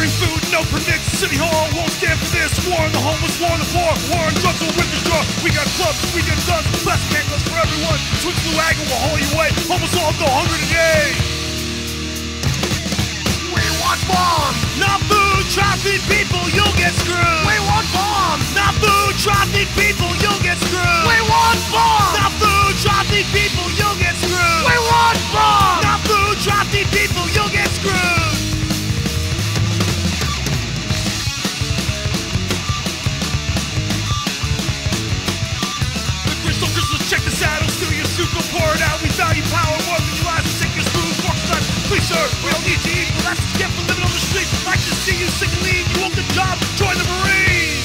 free food, no permits. City Hall won't stand for this. War on the homeless, war on the poor, war on drugs, we'll rip the straw. We got clubs, we got guns, plastic handcuffs for everyone. Switch to Agua will haul you away. Homeless all go hungry today. We want bombs, not food. Trophy people, you'll get screwed. We want bombs, not food. Trophy people, you'll get screwed. We want bombs, not food. Trophy people, you'll get screwed. We want bombs, not food. Trophy people, you'll get screwed. Check this out, it'll steal your soup, we'll pour it out. We value power more than you lies. Take your spoon, fork, knife. Please sir, we don't need to eat. Well, that's what you get for living on the street. I can see you sick and lean. You want the job, join the Marines.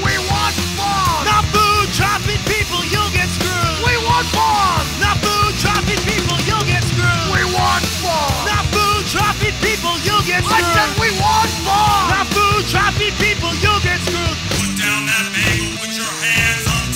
We want bombs, not food. Chopping people, you'll get screwed. We want bombs, not food. Chopping people, you'll get screwed. We want bombs, not food. Chopping people, you'll get screwed. I said we want bombs, not food. Chopping people, you'll get screwed. Put down that bagel with your hands on.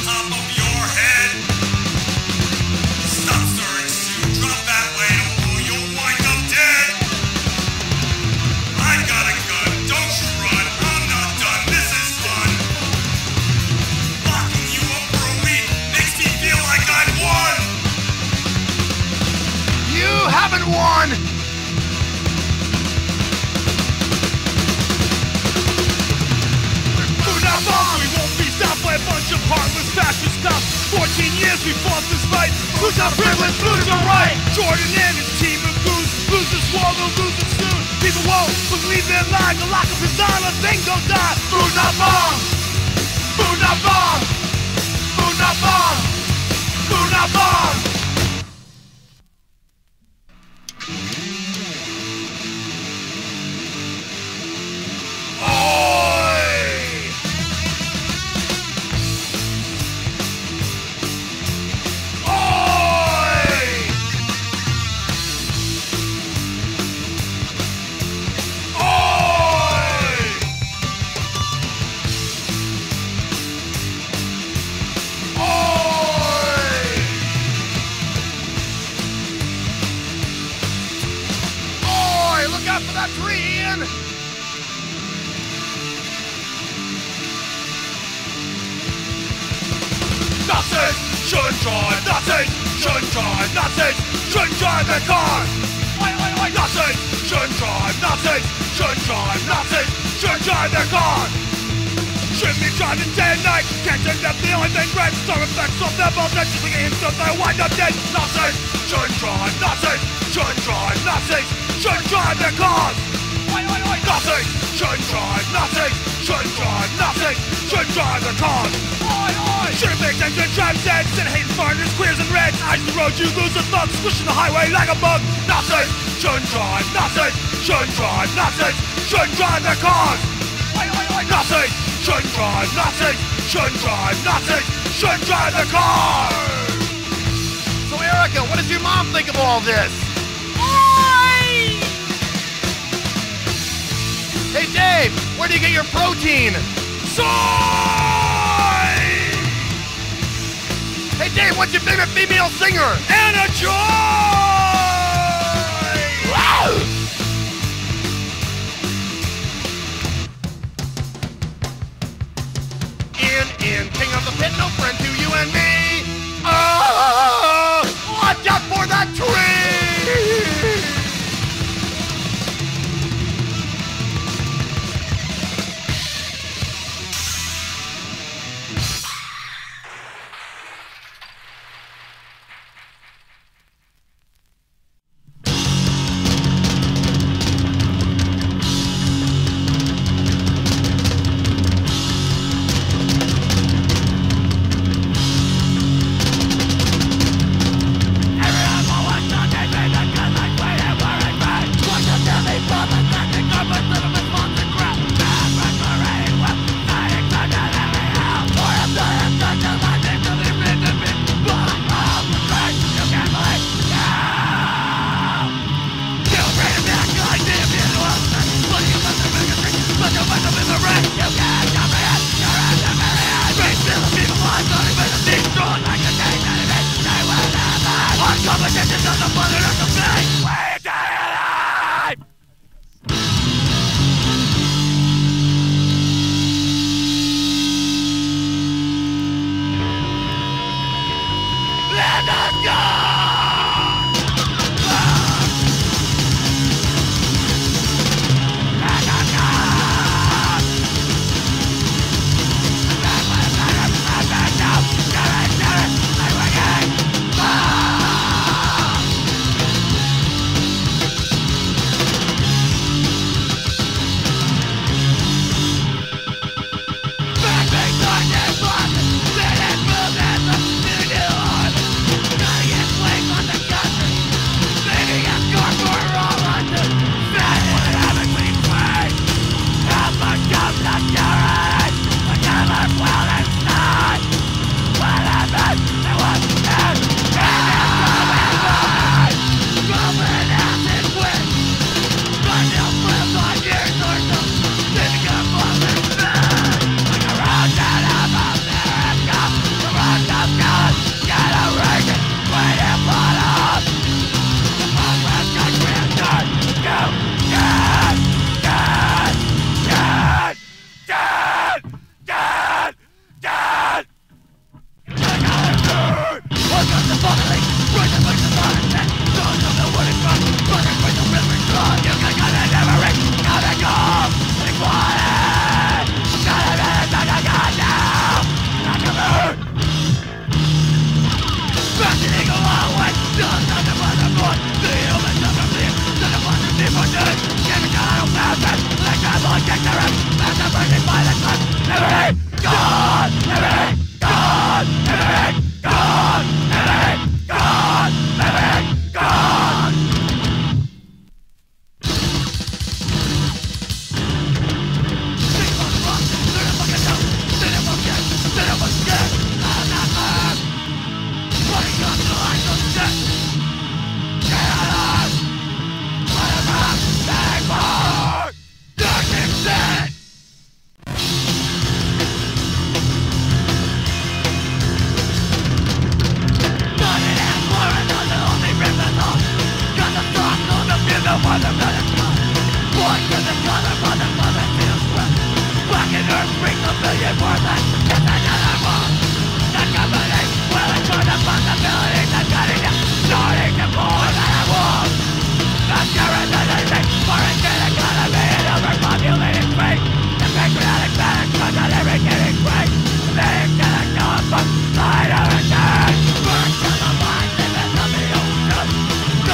One. We're not bombs, we won't be stopped by a bunch of heartless fascist cops. 14 years we fought this fight. Blues are privileged, blues are right. Jordan and his team of blues. Lose this war, they'll lose it soon. People won't believe their lie. They'll lock up his honor, then go die. Food not bombs. Food not bombs. Food not bombs. Food not bombs. Competition doesn't matter, doesn't play. We're dying alive!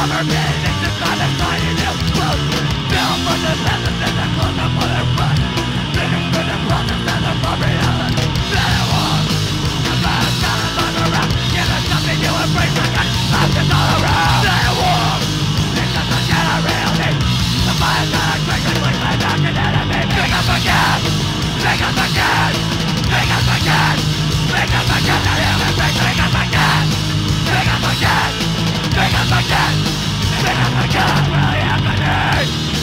government is just not deciding it well. Now for the masses and the closer for their blood. They just spend the process and the far reality. That it was a bad sound of underground. Give us something new and bring the gun. Life is all around. That it was, it's just a shadow reality. The fire's gonna quickly click my back and enemy. Make us again, make us again, make us again, make us again, that human race, make us again, make us again. Make us again! Make us again! Really happening!